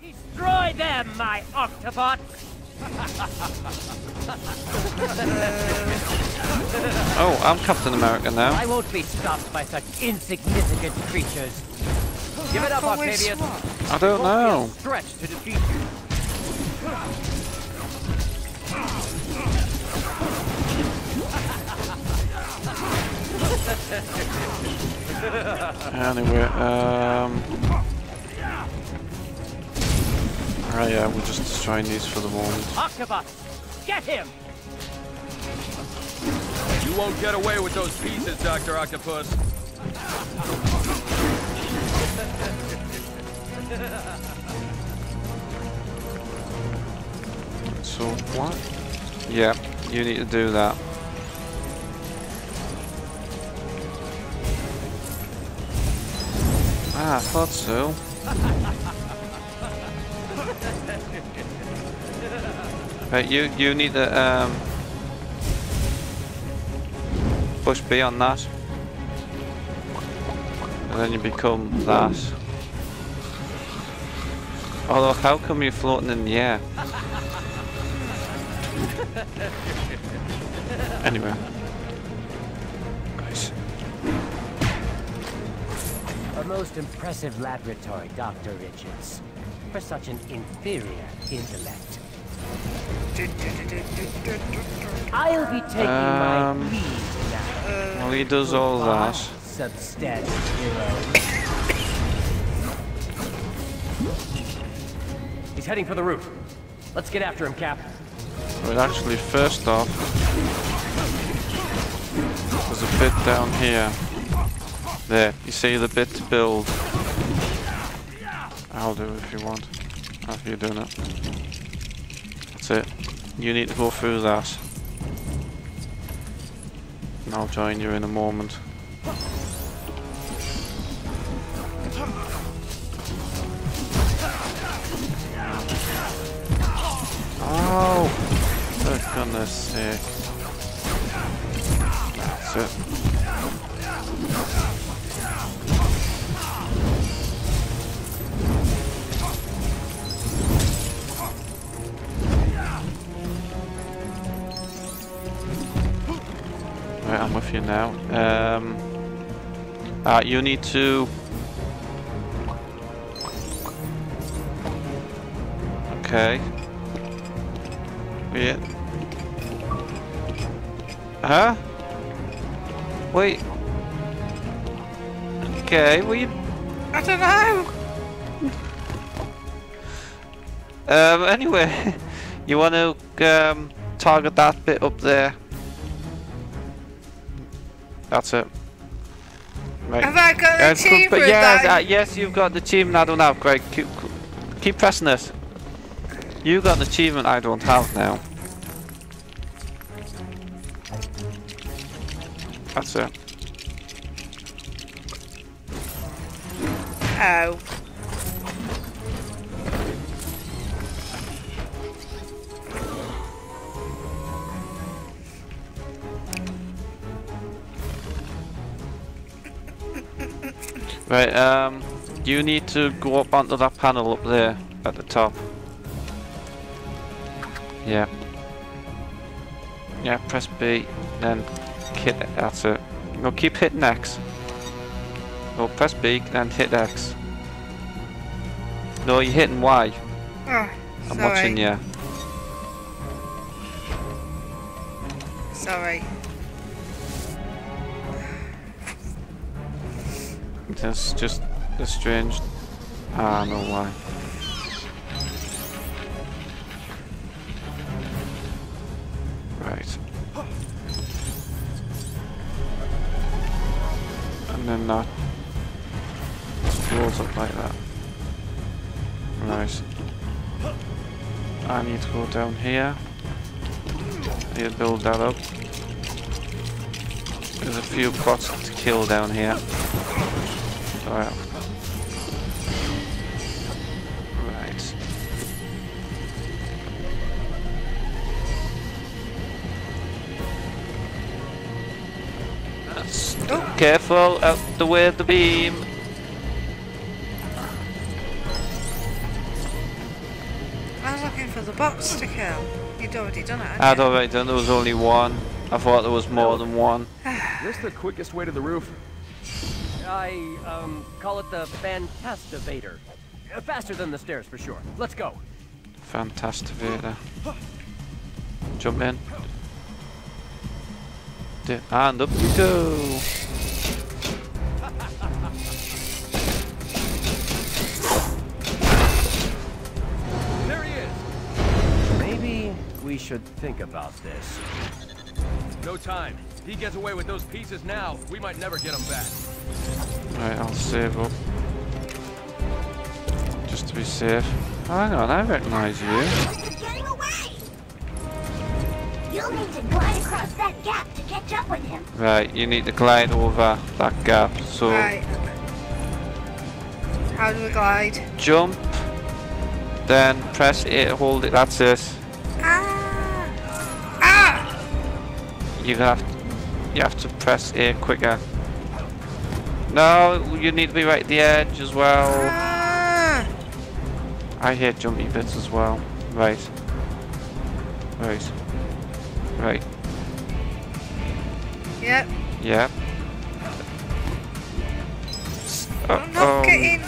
Destroy them, my Octobots! Oh, I'm Captain America now. I won't be stopped by such insignificant creatures. Give it up, Octavius. I don't know. Stretch to defeat you. Anyway, Alright, yeah, we're just destroying these for the moment. Octopus! Get him! You won't get away with those pieces, Dr. Octopus. So what? Yeah, you need to do that. Ah, I thought so. Right, you need to push B on that. And then you become that. Oh look, how come you're floating in the air? Anyway. Nice. A most impressive laboratory, Dr. Richards. For such an inferior intellect. I'll be taking my leave now. Well, he does all that. Substantial hero. He's heading for the roof. Let's get after him, Cap. Well, actually, first off, there's a bit down here. There, you see the bit to build. I'll do it if you want. After you're doing it. That's it. You need to go through that. And I'll join you in a moment. Oh, for goodness sake. That's it. Right, I'm with you now. You need to... Okay. Yeah. Huh? Wait. Okay, well you... I don't know! Anyway, you want to target that bit up there. That's it. Right. Have I got the team for that? Yes, you've got the achievement I don't have. Great, keep pressing it. You got an achievement I don't have now. That's it. Oh. Right, you need to go up onto that panel up there at the top. Yeah. Yeah, press B, then hit it. That's it. No, keep hitting X. No, press B, then hit X. No, you're hitting Y. Oh, I'm watching you. Sorry. That's just a strange... Ah, no why. Right. And then that rolls up like that. Right. I need to go down here. I need to build that up. There's a few bots to kill down here. Alright. Right. shots. Oh, careful out the way of the beam. I was looking for the box to kill. You'd already done it. I'd already done. There was only one. I thought there was more than one. What's the quickest way to the roof? I call it the Fantastivator. Faster than the stairs for sure. Let's go. Fantastivator. Jump in. And up you go. There he is. Maybe we should think about this. No time. He gets away with those pieces now. We might never get them back. Alright, I'll save up. Just to be safe. Hang on, I recognize you. You'll need to glide across that gap to catch up with him. Right, you need to glide over that gap, so... Right. How do we glide? Jump, then press it, hold it, that's it. Ah! Ah! You have to press it quicker. No, you need to be right at the edge as well. Ah! I hate jumpy bits as well. Right. Right. Right. Yep. Yep. I'm not getting... I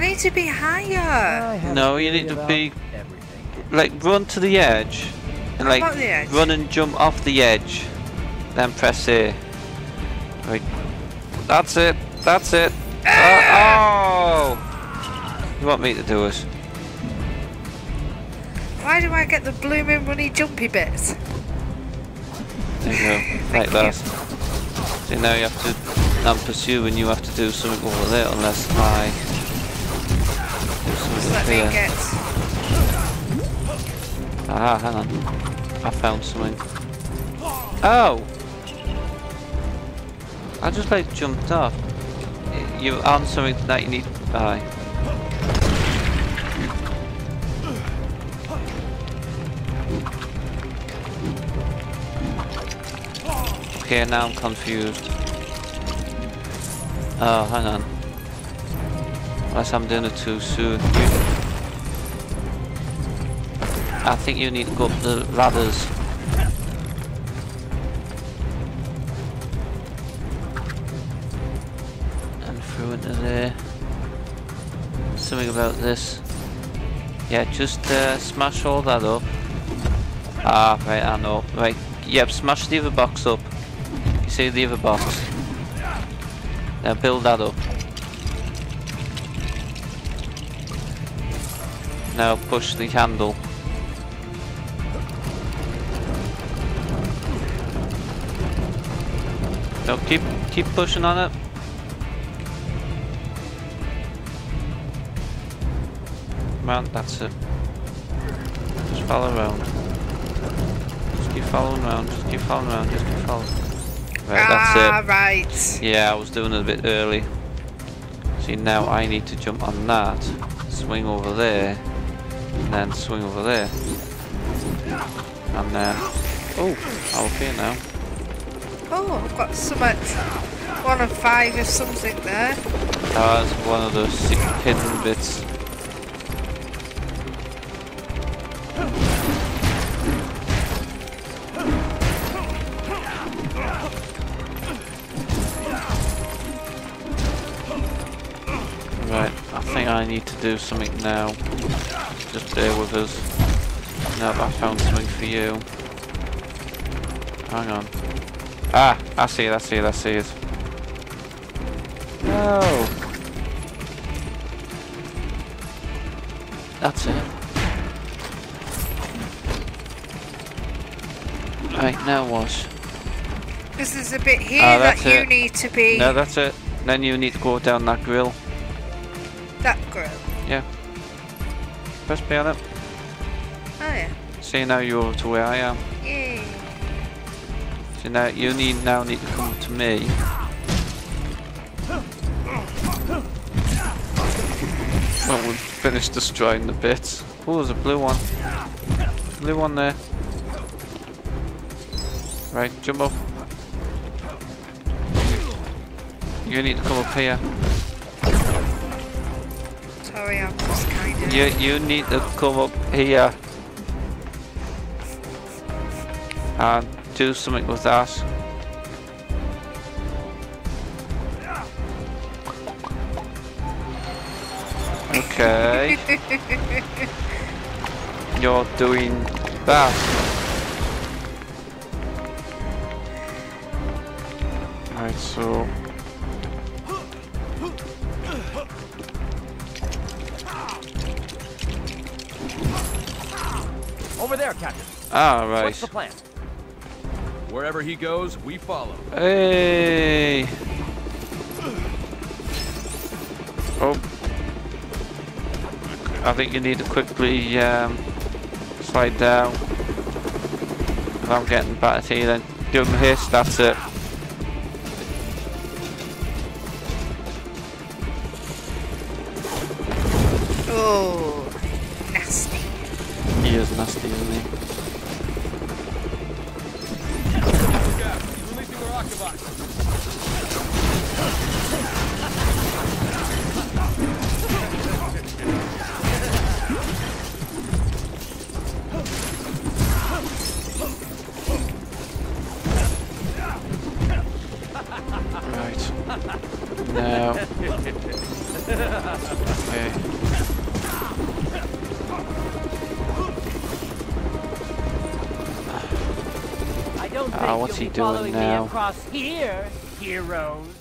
need to be higher. No, you need to be... Like, run to the edge. And like, run and jump off the edge. Then press A. Right. That's it. That's it. Oh! You want me to do it? Why do I get the blooming runny jumpy bits? There you go, like that. So now you have to pursue and you have to do something over there unless I do something over there. Ah, hang on. I found something. Oh! I just like jumped off. You on something that you need. Aye. Okay, now I'm confused. Oh, hang on. Unless I'm doing it too soon. I think you need to go up the ladders. And through into there. Something about this. Yeah, just smash all that up. Ah, right, I know. Right, yep, smash the other box up. See the other box. Now build that up. Now push the handle. Now keep pushing on it. Man, that's it. Just follow around. Just keep following around. Just keep following around. Just keep following. Right, that's it. Right. Yeah, I was doing it a bit early. See, now I need to jump on that, swing over there, and then swing over there. And then... Oh, I'm okay now. Oh, I've got some at 1 of 5 or something there. That's one of those sick hidden bits. I need to do something now. Just bear with us. Nope, I found something for you. Hang on. Ah! I see it, I see it, I see it. No! That's it. Right, now what? Because there's a bit here that you need to be... No, that's it. Then you need to go down that grill. That grill. Yeah. Press me on it. Oh yeah. See now you're over to where I am. Yay. See now you need to come to me. When we finish destroying the bits. Oh, there's a blue one. Blue one there. Right, jump up. You need to come up here. Sorry, I'm just kind of... You need to come up here. And do something with that. Okay. You're doing that. Right, so... Over there, Captain. Ah, right. What's the plan? Wherever he goes, we follow. Hey. Oh. I think you need to quickly slide down. If I'm getting battered here, then give him a hit. That's it. Oh, nasty. He is nasty, isn't he? Right. No. Okay. I don't think what's he doing now? Across here, heroes.